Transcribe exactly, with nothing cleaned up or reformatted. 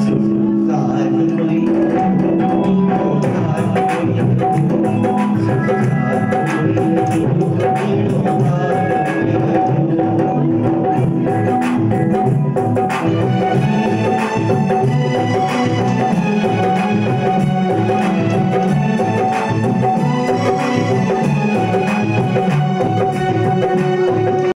Soon I will leave.